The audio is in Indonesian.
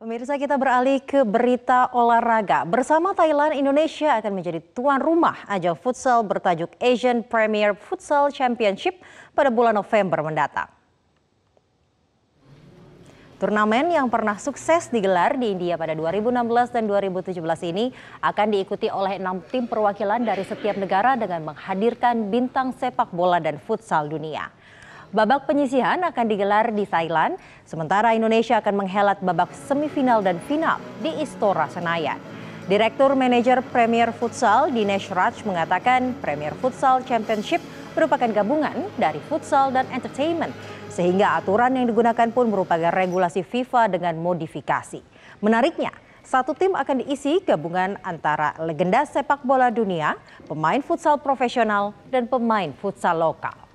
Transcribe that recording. Pemirsa, kita beralih ke berita olahraga. Bersama Thailand, Indonesia akan menjadi tuan rumah ajang futsal bertajuk Asian Premier Futsal Championship pada bulan November mendatang. Turnamen yang pernah sukses digelar di India pada 2016 dan 2017 ini akan diikuti oleh 6 tim perwakilan dari setiap negara dengan menghadirkan bintang sepak bola dan futsal dunia. Babak penyisihan akan digelar di Thailand, sementara Indonesia akan menghelat babak semifinal dan final di Istora Senayan. Direktur Manajer Premier Futsal Dinesh Raj mengatakan Premier Futsal Championship merupakan gabungan dari futsal dan entertainment, sehingga aturan yang digunakan pun merupakan regulasi FIFA dengan modifikasi. Menariknya, satu tim akan diisi gabungan antara legenda sepak bola dunia, pemain futsal profesional, dan pemain futsal lokal.